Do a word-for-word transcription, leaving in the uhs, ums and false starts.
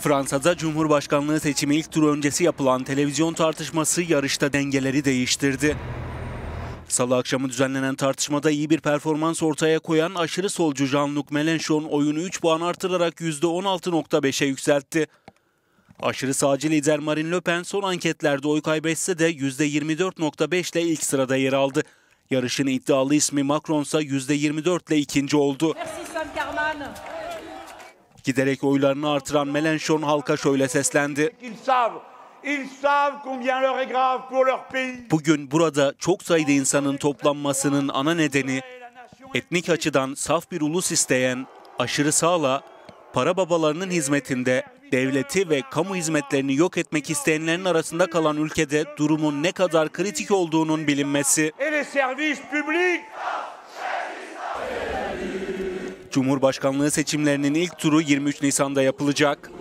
Fransa'da Cumhurbaşkanlığı seçimi ilk tur öncesi yapılan televizyon tartışması yarışta dengeleri değiştirdi. Salı akşamı düzenlenen tartışmada iyi bir performans ortaya koyan aşırı solcu Jean-Luc Mélenchon oyunu üç puan artırarak yüzde on altı nokta beşe yükseltti. Aşırı sağcı lider Marine Le Pen son anketlerde oy kaybetse de yüzde yirmi dört nokta beş ile ilk sırada yer aldı. Yarışın iddialı ismi Macron ise yüzde yirmi dört ile ikinci oldu. Giderek oylarını artıran Mélenchon halka şöyle seslendi. Bugün burada çok sayıda insanın toplanmasının ana nedeni etnik açıdan saf bir ulus isteyen aşırı sağla para babalarının hizmetinde devleti ve kamu hizmetlerini yok etmek isteyenlerin arasında kalan ülkede durumun ne kadar kritik olduğunun bilinmesi. Cumhurbaşkanlığı seçimlerinin ilk turu yirmi üç Nisan'da yapılacak.